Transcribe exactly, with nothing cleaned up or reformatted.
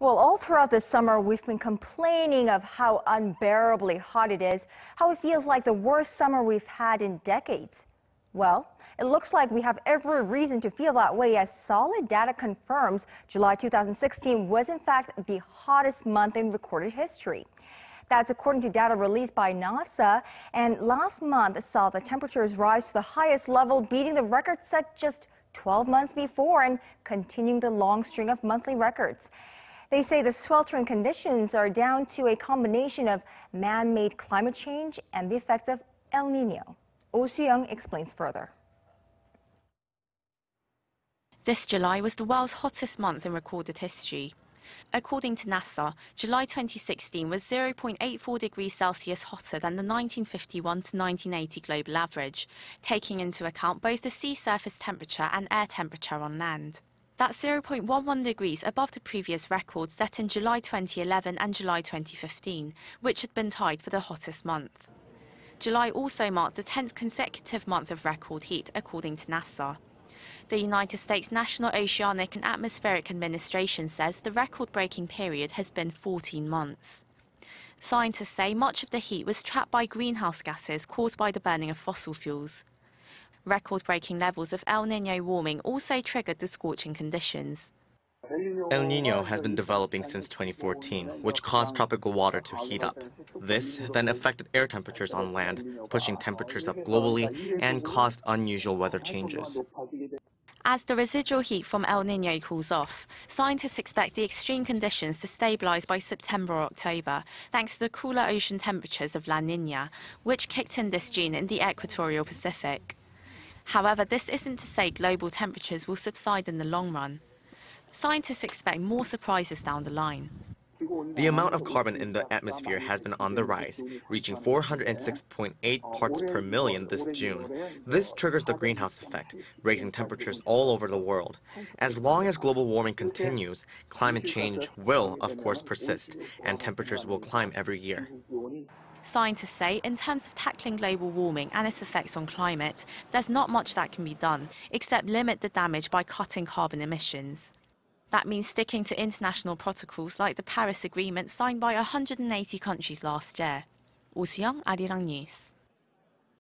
Well, all throughout this summer, we've been complaining of how unbearably hot it is, how it feels like the worst summer we've had in decades. Well, it looks like we have every reason to feel that way, as solid data confirms July two thousand sixteen was in fact the hottest month in recorded history. That's according to data released by NASA, and last month saw the temperatures rise to the highest level, beating the record set just twelve months before and continuing the long string of monthly records. They say the sweltering conditions are down to a combination of man-made climate change and the effects of El Niño. Oh Soo-young explains further. This July was the world's hottest month in recorded history. According to NASA, July twenty sixteen was zero point eight four degrees Celsius hotter than the nineteen fifty-one to nineteen eighty global average, taking into account both the sea surface temperature and air temperature on land. That's zero point one one degrees above the previous record set in July twenty eleven and July twenty fifteen, which had been tied for the hottest month. July also marked the tenth consecutive month of record heat, according to NASA. The United States National Oceanic and Atmospheric Administration says the record-breaking period has been fourteen months. Scientists say much of the heat was trapped by greenhouse gases caused by the burning of fossil fuels. Record-breaking levels of El Niño warming also triggered the scorching conditions. El Niño has been developing since twenty fourteen, which caused tropical water to heat up. This then affected air temperatures on land, pushing temperatures up globally and caused unusual weather changes. As the residual heat from El Niño cools off, scientists expect the extreme conditions to stabilize by September or October, thanks to the cooler ocean temperatures of La Niña, which kicked in this June in the Equatorial Pacific. However, this isn't to say global temperatures will subside in the long run. Scientists expect more surprises down the line. The amount of carbon in the atmosphere has been on the rise, reaching four hundred six point eight parts per million this June. This triggers the greenhouse effect, raising temperatures all over the world. As long as global warming continues, climate change will, of course, persist, and temperatures will climb every year. Scientists say, in terms of tackling global warming and its effects on climate, there's not much that can be done, except limit the damage by cutting carbon emissions. That means sticking to international protocols like the Paris Agreement signed by one hundred eighty countries last year. Oh Soo-young, Arirang News.